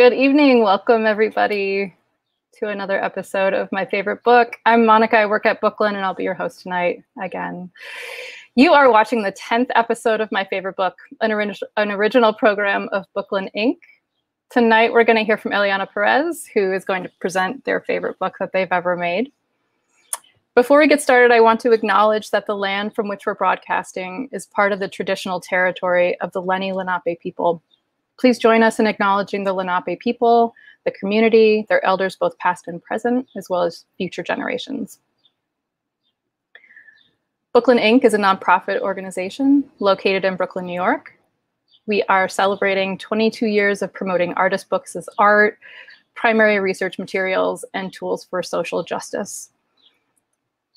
Good evening. Welcome, everybody, to another episode of My Favorite Book. I'm Monica. I work at Booklyn, and I'll be your host tonight again. You are watching the 10th episode of My Favorite Book, an original program of Booklyn Inc. Tonight, we're going to hear from Eliana Perez, who is going to present their favorite book that they've ever made. Before we get started, I want to acknowledge that the land from which we're broadcasting is part of the traditional territory of the Lenni Lenape people. Please join us in acknowledging the Lenape people, the community, their elders, both past and present, as well as future generations. Booklyn Inc. is a nonprofit organization located in Brooklyn, New York. We are celebrating 22 years of promoting artist books as art, primary research materials, and tools for social justice.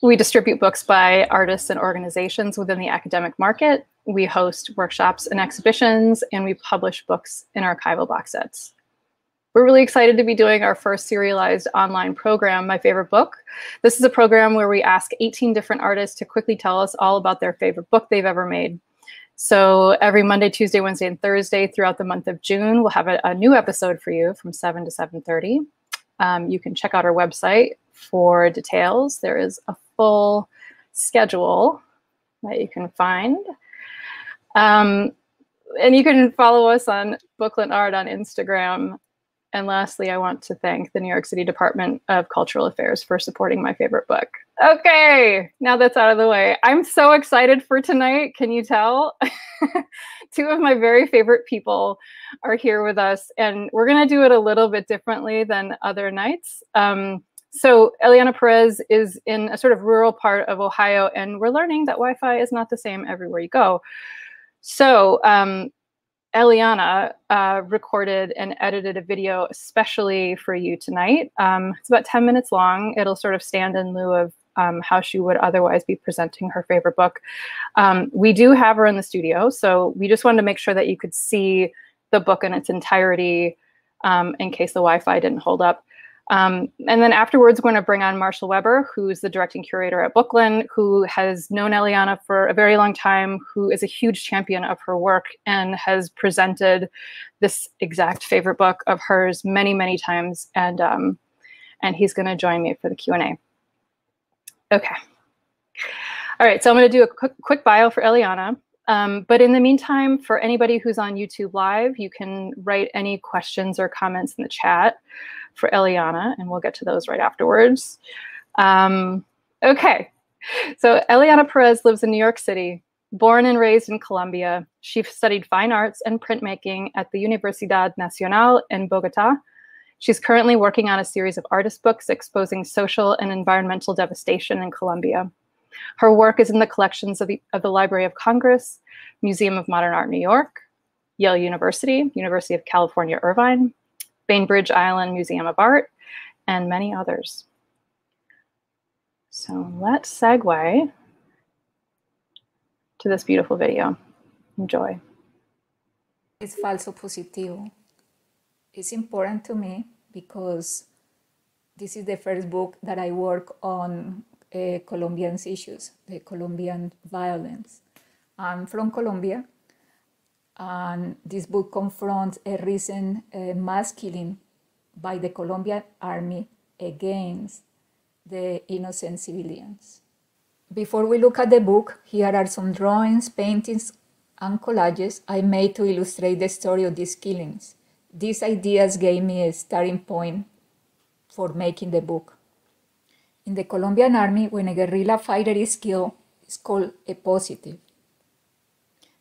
We distribute books by artists and organizations within the academic market. We host workshops and exhibitions, and we publish books in archival box sets. We're really excited to be doing our first serialized online program, My Favorite Book. This is a program where we ask 18 different artists to quickly tell us all about their favorite book they've ever made. So every Monday, Tuesday, Wednesday, and Thursday throughout the month of June, we'll have a new episode for you from 7 to 7:30. You can check out our website for details. There is a full schedule that you can find. And you can follow us on booklynart on Instagram. And lastly, I want to thank the New York City Department of Cultural Affairs for supporting My Favorite Book. Okay, now that's out of the way. I'm so excited for tonight. Can you tell? Two of my very favorite people are here with us, and we're going to do it a little bit differently than other nights. So Eliana Perez is in a sort of rural part of Ohio, and we're learning that Wi-Fi is not the same everywhere you go. So Eliana recorded and edited a video especially for you tonight. It's about 10 minutes long. It'll sort of stand in lieu of how she would otherwise be presenting her favorite book. We do have her in the studio, so we just wanted to make sure that you could see the book in its entirety in case the Wi-Fi didn't hold up. And then afterwards, we're going to bring on Marshall Weber, who's the directing curator at Booklyn, who has known Eliana for a very long time, who is a huge champion of her work and has presented this exact favorite book of hers many, many times. And he's going to join me for the Q&A. Okay. All right. So I'm going to do a quick bio for Eliana. But in the meantime, for anybody who's on YouTube Live, you can write any questions or comments in the chat for Eliana, and we'll get to those right afterwards. Okay, so Eliana Perez lives in New York City, born and raised in Colombia. She studied fine arts and printmaking at the Universidad Nacional in Bogotá. She's currently working on a series of artist books exposing social and environmental devastation in Colombia. Her work is in the collections of the Library of Congress, Museum of Modern Art New York, Yale University, University of California, Irvine, Bainbridge Island Museum of Art, and many others. So let's segue to this beautiful video. Enjoy. It's Falso Positivo. It's important to me because this is the first book that I work on Colombian issues, the Colombian violence. I'm from Colombia, and this book confronts a recent mass killing by the Colombian army against the innocent civilians. Before we look at the book, here are some drawings, paintings, and collages I made to illustrate the story of these killings. These ideas gave me a starting point for making the book. In the Colombian army, when a guerrilla fighter is killed, it's called a positive.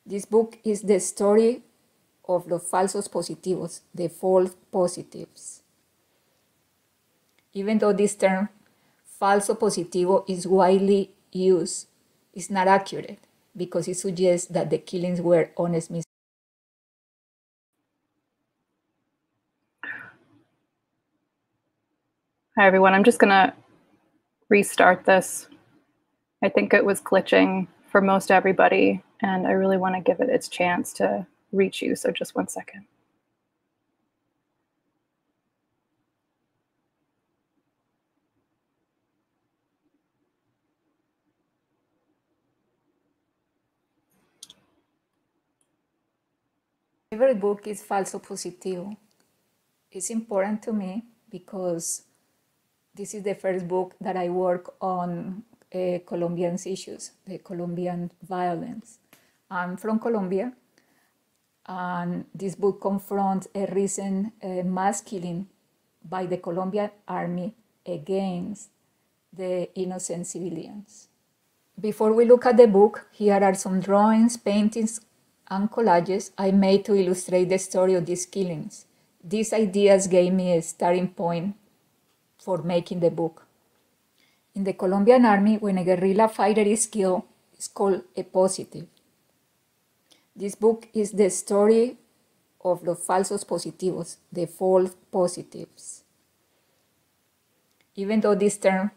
This book is the story of los falsos positivos, the false positives. Even though this term, falso positivo, is widely used, it's not accurate because it suggests that the killings were honest mistakes. Hi, everyone. I'm just going to restart this. I think it was glitching for most everybody, and I really want to give it its chance to reach you, so just one second. My favorite book is Falso Positivo. It's important to me because this is the first book that I work on Colombian issues, the Colombian violence. I'm from Colombia, and this book confronts a recent mass killing by the Colombian army against the innocent civilians. Before we look at the book, here are some drawings, paintings, and collages I made to illustrate the story of these killings. These ideas gave me a starting point for making the book. In the Colombian army, when a guerrilla fighter is killed, it's called a positive. This book is the story of los falsos positivos, the false positives. Even though this term,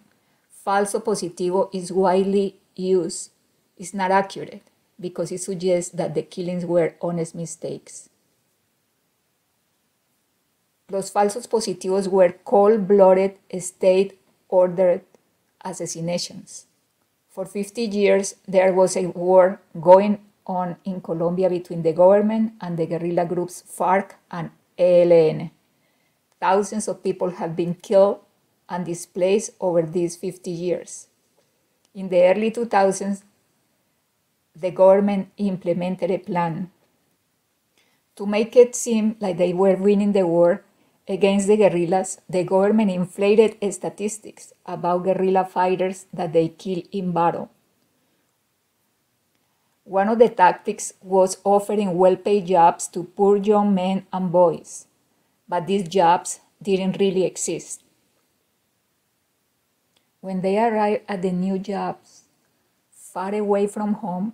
falso positivo, is widely used, it's not accurate because it suggests that the killings were honest mistakes. Los falsos positivos were cold-blooded, state-ordered assassinations. For 50 years, there was a war going on in Colombia between the government and the guerrilla groups FARC and ELN. Thousands of people have been killed and displaced over these 50 years. In the early 2000s, the government implemented a plan to make it seem like they were winning the war against the guerrillas. The government inflated statistics about guerrilla fighters that they kill in battle. One of the tactics was offering well-paid jobs to poor young men and boys, but these jobs didn't really exist. When they arrived at the new jobs, far away from home,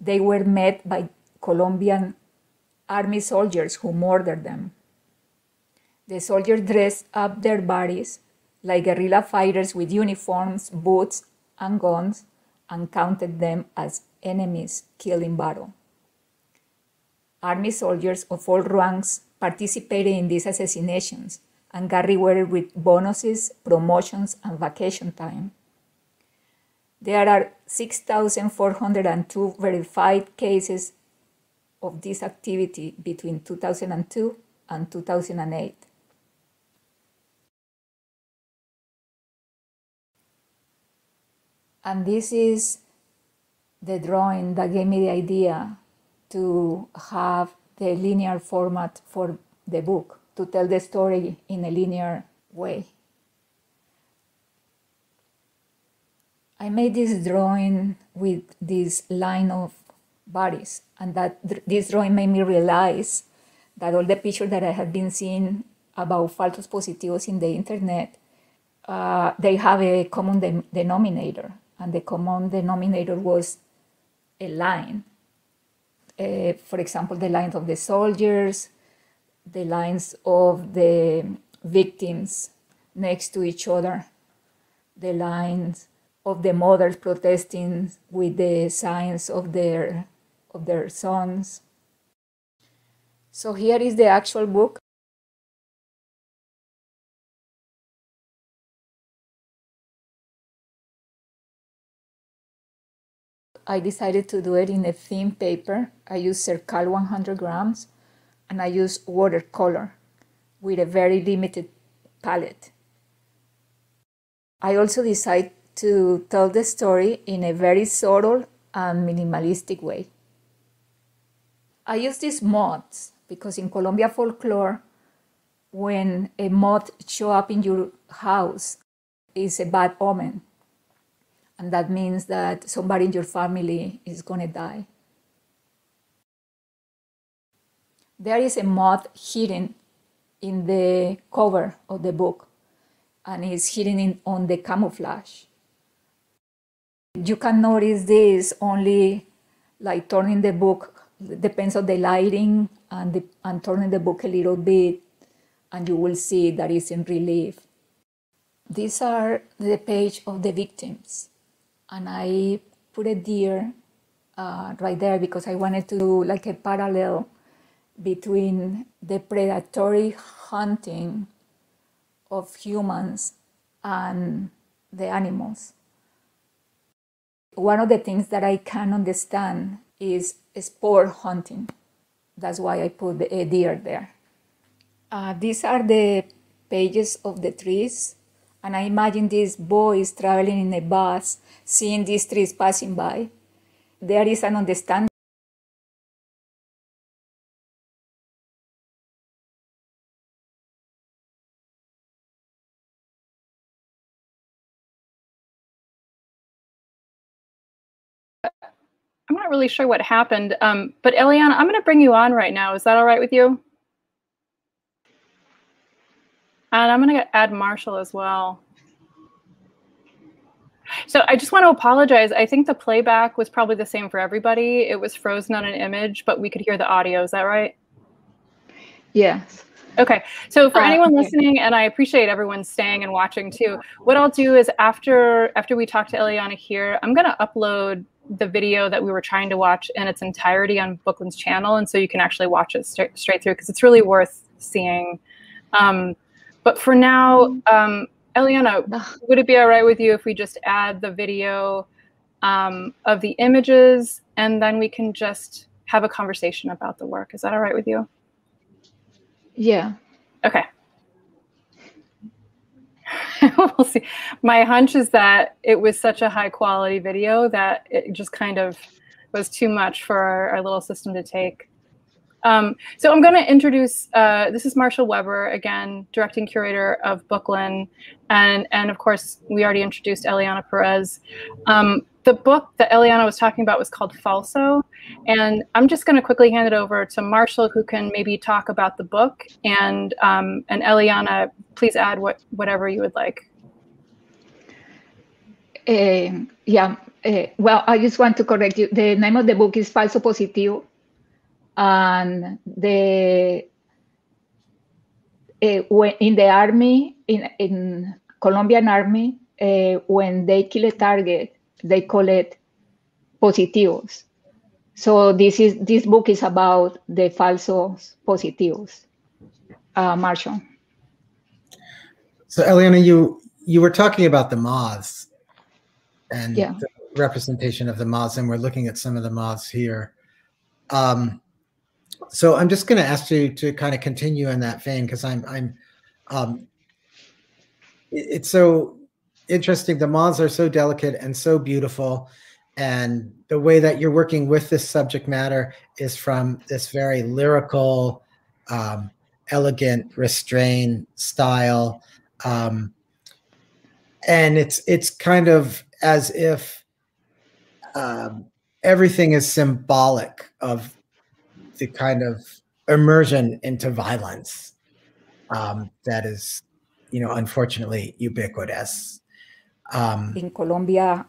they were met by Colombian army soldiers who murdered them. The soldiers dressed up their bodies like guerrilla fighters with uniforms, boots, and guns, and counted them as enemies killed in battle. Army soldiers of all ranks participated in these assassinations and got rewarded with bonuses, promotions, and vacation time. There are 6,402 verified cases of this activity between 2002 and 2008. And this is the drawing that gave me the idea to have the linear format for the book, to tell the story in a linear way. I made this drawing with this line of bodies, and this drawing made me realize that all the pictures that I had been seeing about falsos positivos in the internet, they have a common denominator, and the common denominator was a line. For example, the lines of the soldiers, the lines of the victims next to each other, the lines of the mothers protesting with the signs of their sons. So here is the actual book. I decided to do it in a thin paper. I used Cercal 100 grams, and I used watercolor with a very limited palette. I also decided to tell the story in a very subtle and minimalistic way. I use these moths because in Colombia folklore, when a moth shows up in your house, it's a bad omen. And that means that somebody in your family is gonna die. There is a moth hidden in the cover of the book, and it's hidden on the camouflage. You can notice this only like turning the book, depends on the lighting, and turning the book a little bit, and you will see that it's in relief. These are the page of the victims. And I put a deer right there because I wanted to do like a parallel between the predatory hunting of humans and the animals. One of the things that I can understand is sport hunting. That's why I put a deer there. These are the pages of the trees, and I imagine these boys traveling in a bus, seeing these trees passing by. There is an understanding I'm not really sure what happened, but Eliana, I'm going to bring you on right now. Is that all right with you? And I'm going to add Marshall as well. So I just want to apologize. I think the playback was probably the same for everybody. It was frozen on an image, but we could hear the audio. Is that right? Yes. Okay, so for anyone listening, and I appreciate everyone staying and watching too, what I'll do is after we talk to Eliana here, I'm going to upload the video that we were trying to watch in its entirety on Booklyn's channel, and so you can actually watch it straight through because it's really worth seeing. But for now, Eliana, would it be all right with you if we just add the video of the images, and then we can just have a conversation about the work? Is that all right with you? Yeah. Okay. We'll see. My hunch is that it was such a high quality video that it just kind of was too much for our little system to take. So I'm going to introduce, this is Marshall Weber, again, directing curator of Booklyn. And of course, we already introduced Eliana Perez. The book that Eliana was talking about was called Falso. And I'm just going to quickly hand it over to Marshall, who can maybe talk about the book. And Eliana, please add whatever you would like. Well, I just want to correct you. The name of the book is Falso Positivo. And in the army, in Colombian army, when they kill a target, they call it positivos. So this book is about the falsos positivos. Marshall. So Eliana, you were talking about the moths and the representation of the moths, and we're looking at some of the moths here. So I'm just going to ask you to kind of continue in that vein, because it's so interesting. The moths are so delicate and so beautiful, and the way that you're working with this subject matter is from this very lyrical, elegant, restrained style, and it's kind of as if everything is symbolic of the kind of immersion into violence that is, unfortunately ubiquitous. In Colombia.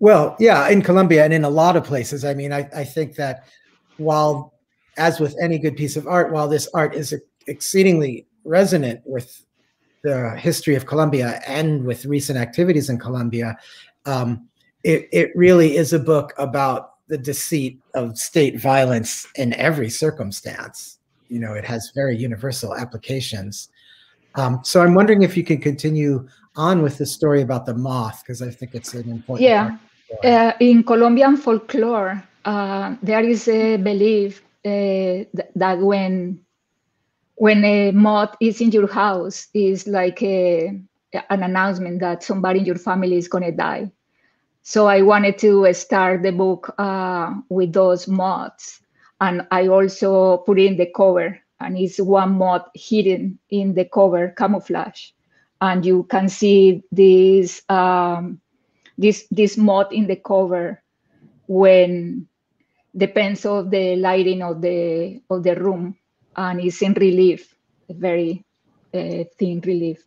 Well, yeah, in Colombia and in a lot of places. I mean, I think that while, as with any good piece of art, while this art is exceedingly resonant with the history of Colombia and with recent activities in Colombia, it really is a book about the deceit of state violence in every circumstance. It has very universal applications. So I'm wondering if you can continue on with the story about the moth, because I think it's an important part. In Colombian folklore, there is a belief that when a moth is in your house, it's like an announcement that somebody in your family is going to die. So I wanted to start the book with those moths, and I also put in the cover, and it's one moth hidden in the cover camouflage, and you can see this this moth in the cover when depends on the lighting of the room, and it's in relief, very thin relief.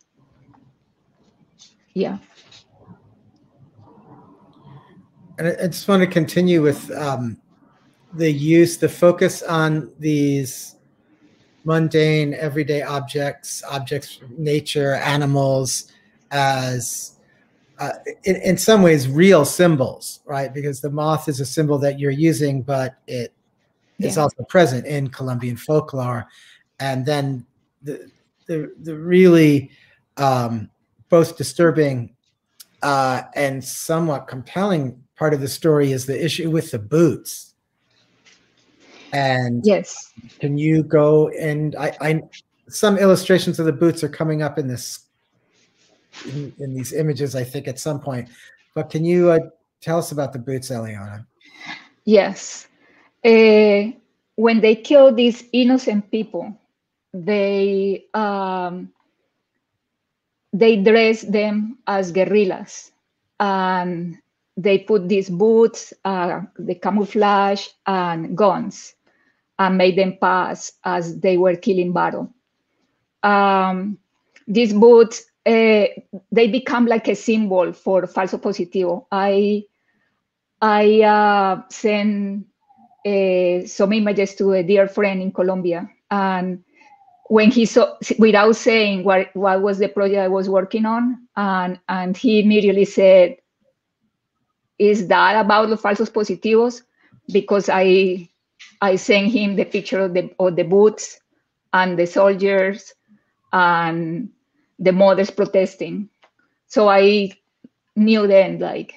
Yeah. And I just want to continue with the focus on these mundane, everyday objects, nature, animals, as in some ways real symbols, right? Because the moth is a symbol that you're using, but it is also present in Colombian folklore. And then the really both disturbing and somewhat compelling part of the story is the issue with the boots And yes, can you go and I some illustrations of the boots are coming up in this in these images, I think, at some point. But can you tell us about the boots, Eliana? Yes. When they killed these innocent people, they dressed them as guerrillas, and they put these boots, the camouflage, and guns, and made them pass as they were killing battle. These boots, they become like a symbol for Falso Positivo. I sent some images to a dear friend in Colombia, and when he saw, without saying what was the project I was working on, and he immediately said, "Is that about the Falsos Positivos?" Because I sent him the picture of the boots and the soldiers and the mothers protesting. So I knew then, that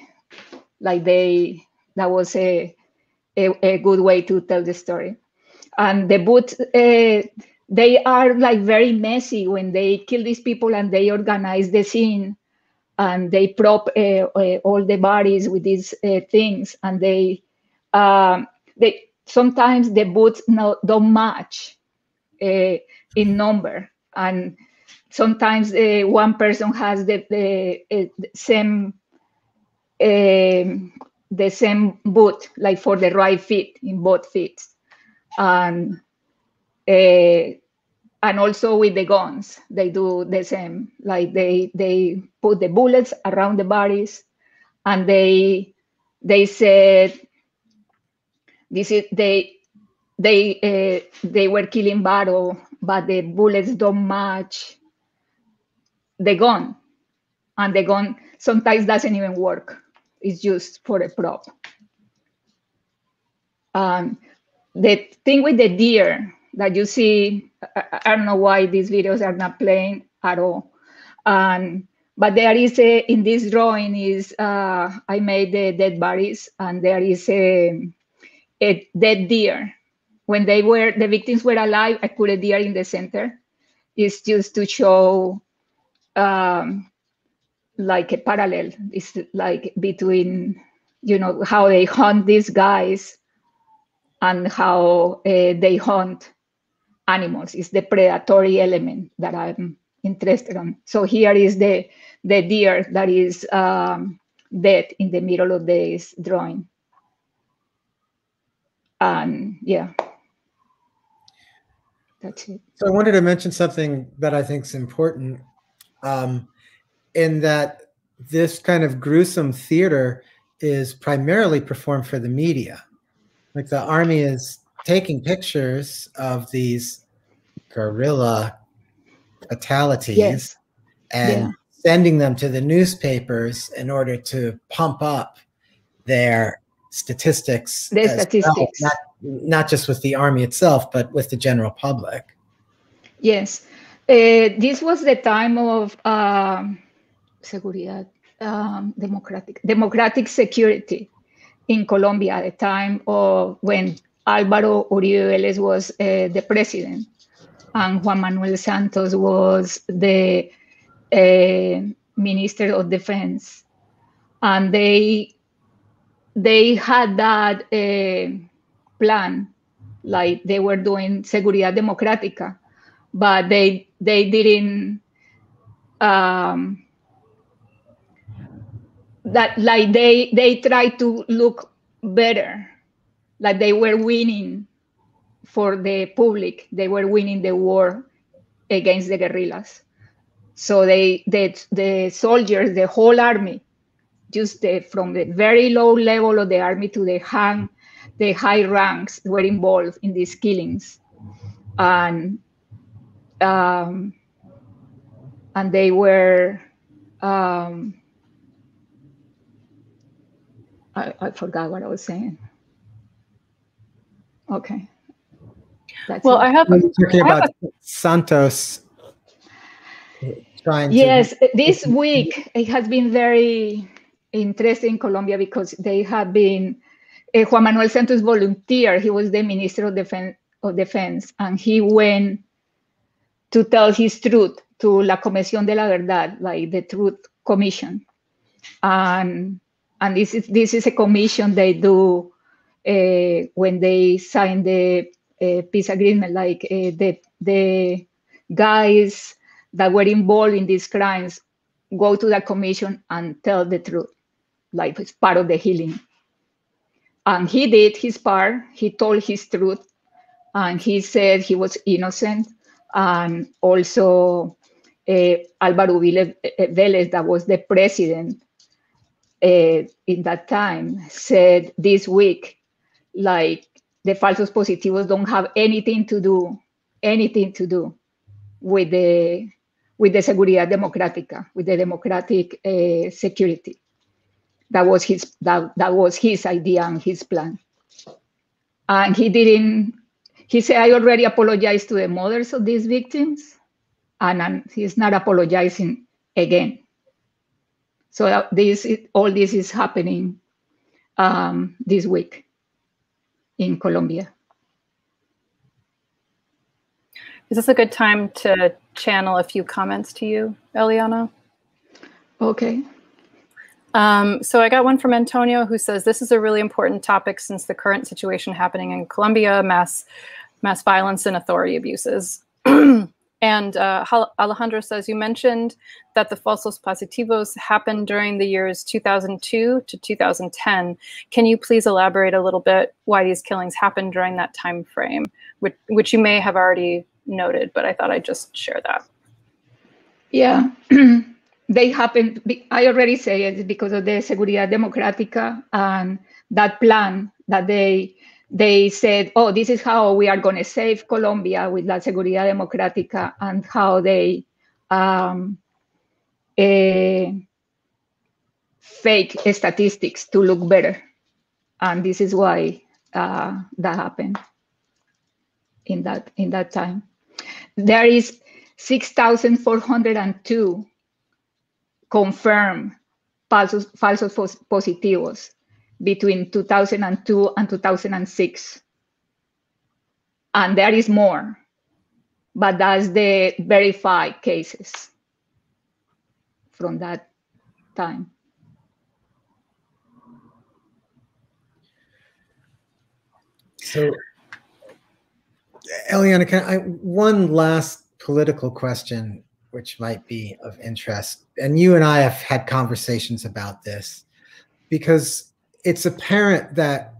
was a good way to tell the story. And the boots, they are like very messy when they kill these people, and they organize the scene, and they prop all the bodies with these things, and they sometimes the boots don't match in number, and sometimes one person has the same boot, like for the right feet in both feet, and also with the guns they do the same, like they put the bullets around the bodies, and they said this is they were killing battle, but the bullets don't match the gun, and the gun sometimes doesn't even work. It's used for a prop. The thing with the deer that you see, I don't know why these videos are not playing at all. But there is in this drawing is, I made the dead bodies, and there is a dead deer. When the victims were alive, I put a deer in the center. It's just to show like a parallel. It's like between, how they hunt these guys and how they hunt animals. It's the predatory element that I'm interested in. So here is the deer that is dead in the middle of this drawing. Yeah, that's it. So I wanted to mention something that I think is important, in that this kind of gruesome theater is primarily performed for the media. Like the army is taking pictures of these guerrilla fatalities, yes, and yeah, sending them to the newspapers in order to pump up their statistics. Their statistics. Well, not just with the army itself, but with the general public. Yes. This was the time of Seguridad Democratic security in Colombia, at the time of when Alvaro Uribe Vélez was the president, and Juan Manuel Santos was the Minister of Defense, and they had that plan, like they were doing Seguridad Democrática, but they didn't. That like they tried to look better, like they were winning for the public. They were winning the war against the guerrillas. So the soldiers, the whole army, just from the very low level of the army to the high ranks, were involved in these killings, and they were. I forgot what I was saying. Okay. That's well, it. I have. We're talking about Santos. Yes, this week it has been very interesting in Colombia, because they have been Juan Manuel Santos volunteered. He was the Minister of Defense, and he went to tell his truth to La Comisión de la Verdad, like the Truth Commission. And this is a commission they do when they sign the peace agreement, like the guys that were involved in these crimes go to the commission and tell the truth, like it's part of the healing. And he did his part. He told his truth, and he said he was innocent. And also Alvaro Uribe Vélez, that was the president in that time, said this week, like, the falsos positivos don't have anything to do with the Seguridad Democrática, with the democratic security. That was his idea and his plan. And he didn't. He said, "I already apologized to the mothers of these victims, and he's not apologizing again." So all this is happening this week in Colombia. Is this a good time to channel a few comments to you, Eliana? Okay. So I got one from Antonio, who says, this is a really important topic since the current situation happening in Colombia, mass violence and authority abuses. And Alejandro says, you mentioned that the falsos positivos happened during the years 2002 to 2010. Can you please elaborate a little bit why these killings happened during that time frame, which you may have already noted, but I thought I'd just share that. Yeah. They happened, I already say it, because of the Seguridad Democrática and that plan that they said, oh, this is how we are going to save Colombia with La Seguridad Democrática, and how they fake statistics to look better. And this is why that happened in that time. There is 6,402 confirmed falsos positivos between 2002 and 2006. And there is more, but that's the verified cases from that time. So, Eliana, one last political question, which might be of interest. And you and I have had conversations about this, because it's apparent that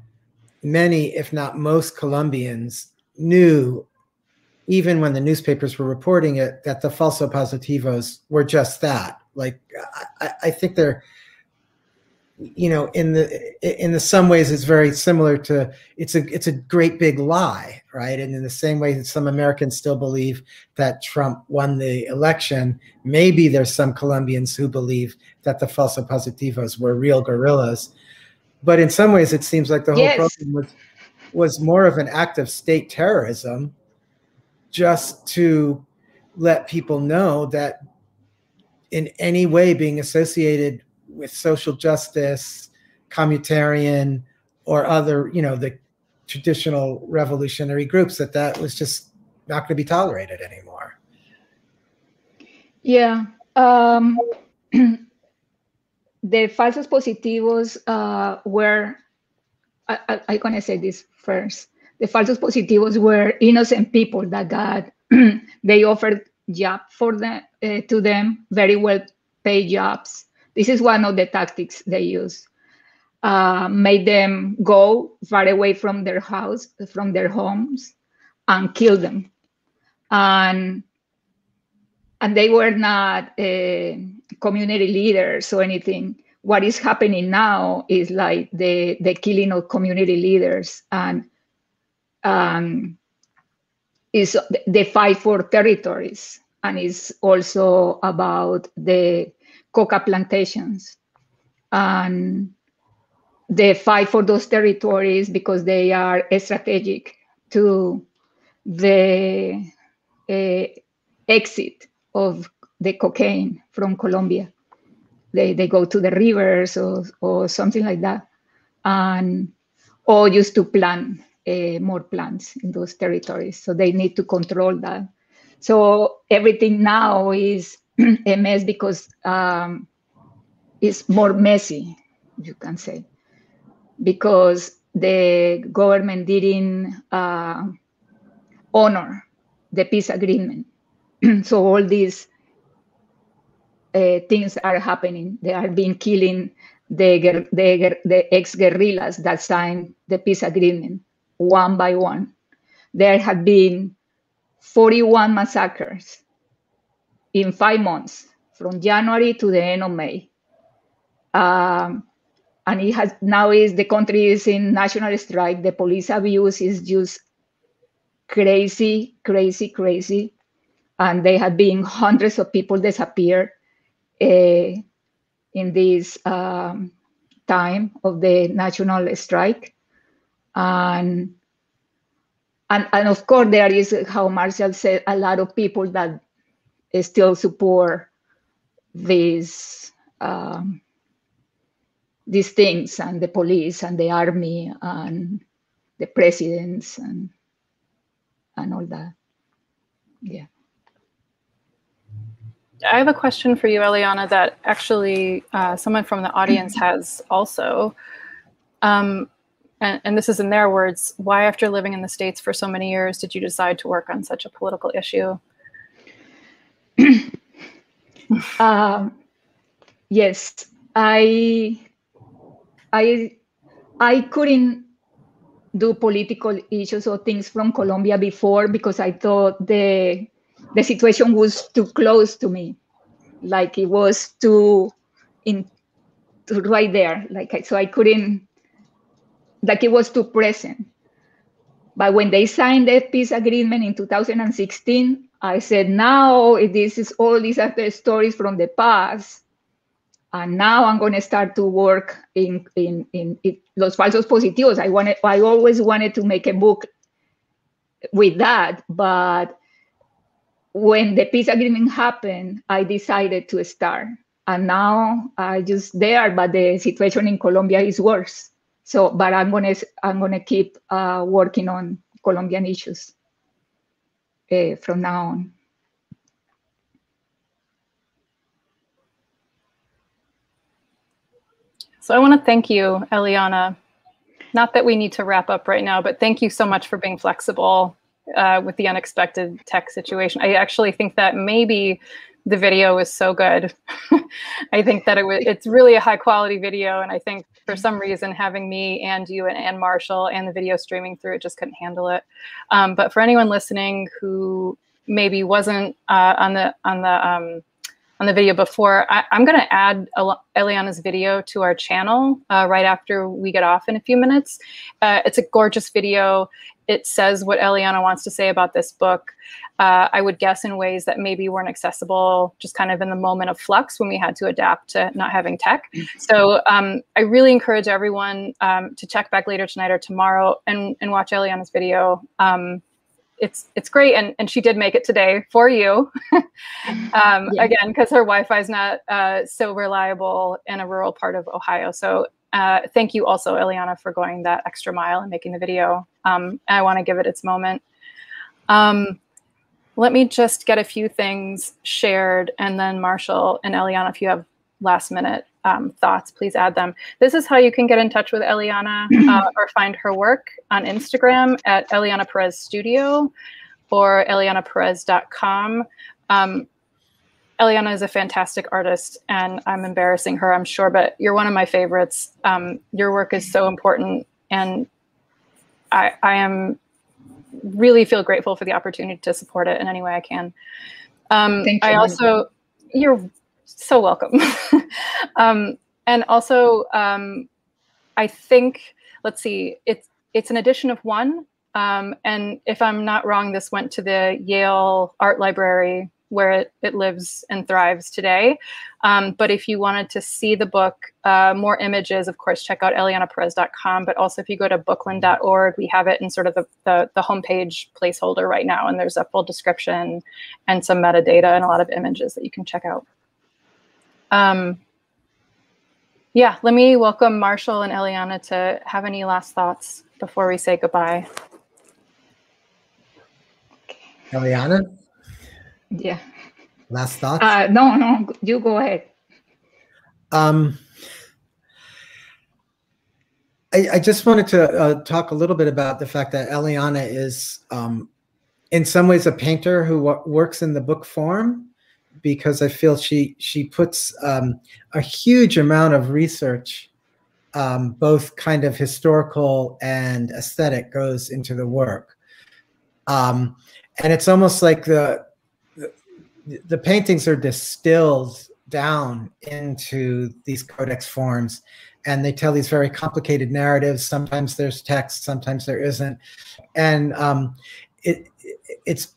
many, if not most, Colombians knew, even when the newspapers were reporting it, that the falso positivos were just that. Like, I think they're, you know, in some ways it's very similar to, it's a great big lie, right? And in the same way that some Americans still believe that Trump won the election, maybe there's some Colombians who believe that the falso positivos were real guerrillas. But in some ways it seems like the whole program was more of an act of state terrorism, just to let people know that in any way being associated with social justice, communitarian, or other, you know, the traditional revolutionary groups, that was just not going to be tolerated anymore. Yeah. The falsos positivos were, I'm going to say this first. The falsos positivos were innocent people that got, they offered jobs for them, to them, very well paid jobs. This is one of the tactics they use. Made them go far away from their house, from their homes, and kill them. And they were not community leaders or anything. What is happening now is like the killing of community leaders, and is the fight for territories, and it's also about the coca plantations and they fight for those territories because they are strategic to the exit of the cocaine from Colombia. They go to the rivers or something like that. And or used to plan more plants in those territories. So they need to control that. So everything now is a mess because it's more messy, you can say, because the government didn't honor the peace agreement. So all these things are happening. They are being killing the ex-guerrillas that signed the peace agreement one by one. There have been 41 massacres in 5 months, from January to the end of May. And it has now is the country is in national strike. The police abuse is just crazy, crazy, crazy. And there have been hundreds of people disappeared in this time of the national strike. And of course, there is, how Marshall said, a lot of people that still support these things, and the police and the army and the presidents and all that. Yeah. I have a question for you, Eliana, that actually someone from the audience has also. And this is in their words: why, after living in the States for so many years, did you decide to work on such a political issue? Yes, I couldn't do political issues or things from Colombia before because I thought the situation was too close to me, like it was too right there, like so I couldn't, like it was too present. But when they signed the peace agreement in 2016, I said, now this is all these are the stories from the past. And now I'm going to start to work in Los Falsos Positivos. I always wanted to make a book with that. But when the peace agreement happened, I decided to start. And now I just there, but the situation in Colombia is worse. So, but I'm gonna keep working on Colombian issues from now on. So I want to thank you, Eliana. Not that we need to wrap up right now, but thank you so much for being flexible with the unexpected tech situation. I actually think that maybe the video was so good. I think that it's really a high quality video. And I think for some reason, having me and you and Marshall and the video streaming through, it just couldn't handle it. But for anyone listening who maybe wasn't on the video before, I'm gonna add Eliana's video to our channel right after we get off in a few minutes. It's a gorgeous video. It says what Eliana wants to say about this book. I would guess in ways that maybe weren't accessible just kind of in the moment of flux when we had to adapt to not having tech. So I really encourage everyone to check back later tonight or tomorrow and watch Eliana's video. It's great, and she did make it today for you, again, because her Wi-Fi is not so reliable in a rural part of Ohio. So thank you also, Eliana, for going that extra mile and making the video. I want to give it its moment. Let me just get a few things shared, and then Marshall and Eliana, if you have last minute thoughts, please add them. This is how you can get in touch with Eliana or find her work on Instagram at Eliana Perez Studio or elianaperez.com. Eliana is a fantastic artist, and I'm embarrassing her, I'm sure, but you're one of my favorites. Your work is so important, and I really feel grateful for the opportunity to support it in any way I can. Thank you. You're so welcome. I think, let's see, it's an edition of one. And if I'm not wrong, this went to the Yale Art Library, where it lives and thrives today. But if you wanted to see the book, more images, of course, check out elianaperez.com. But also if you go to booklyn.org, we have it in sort of the homepage placeholder right now. And there's a full description and some metadata and a lot of images that you can check out. Yeah, let me welcome Marshall and Eliana to have any last thoughts before we say goodbye. Okay. Eliana? Yeah. Last thoughts? No, you go ahead. I just wanted to talk a little bit about the fact that Eliana is, in some ways, a painter who works in the book form, because I feel she puts a huge amount of research, both kind of historical and aesthetic, goes into the work. And it's almost like the paintings are distilled down into these codex forms, and they tell these very complicated narratives. Sometimes there's text, sometimes there isn't. And it's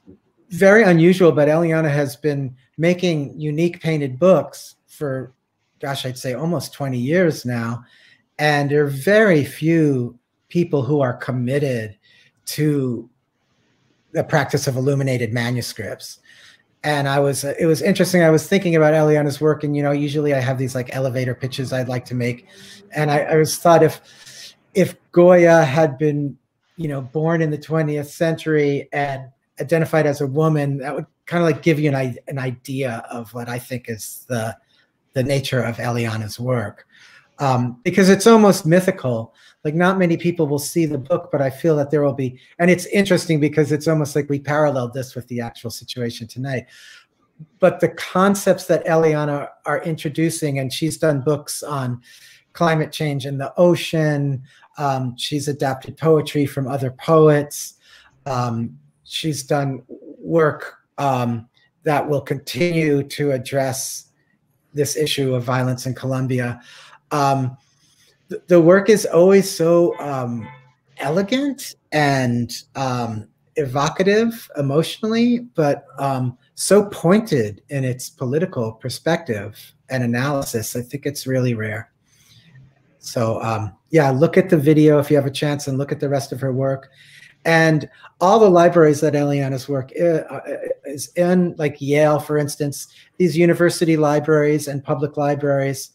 very unusual, but Eliana has been making unique painted books for, gosh, I'd say almost 20 years now. And there are very few people who are committed to the practice of illuminated manuscripts. And it was interesting. I was thinking about Eliana's work, and, you know, usually I have these like elevator pitches I'd like to make. And I was thought if Goya had been, you know, born in the 20th century and identified as a woman, that would kind of like give you an idea of what I think is the nature of Eliana's work. Because it's almost mythical. Like, not many people will see the book, but I feel that there will be. And it's interesting because it's almost like we paralleled this with the actual situation tonight. But the concepts that Eliana are introducing, and she's done books on climate change and the ocean. She's adapted poetry from other poets. She's done work that will continue to address this issue of violence in Colombia. The work is always so elegant and evocative emotionally, but so pointed in its political perspective and analysis. I think it's really rare. So yeah, look at the video if you have a chance, and look at the rest of her work. And all the libraries that Eliana's work is in, like Yale, for instance, these university libraries and public libraries,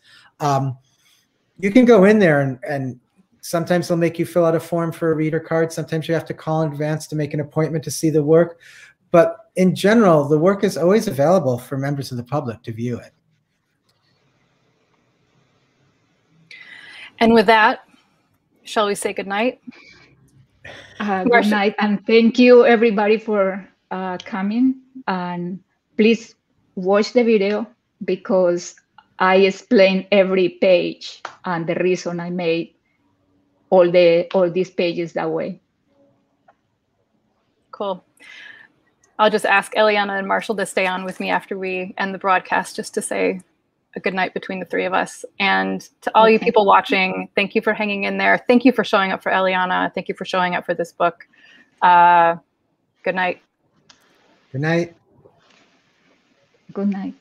you can go in there, and sometimes they'll make you fill out a form for a reader card. Sometimes you have to call in advance to make an appointment to see the work. But in general, the work is always available for members of the public to view it. And with that, shall we say goodnight? Good night, and thank you everybody for coming, and please watch the video, because I explain every page and the reason I made all these pages that way. Cool. I'll just ask Eliana and Marshall to stay on with me after we end the broadcast, just to say a good night between the three of us. And to all you people watching, thank you for hanging in there. Thank you for showing up for Eliana. Thank you for showing up for this book. Good night. Good night. Good night.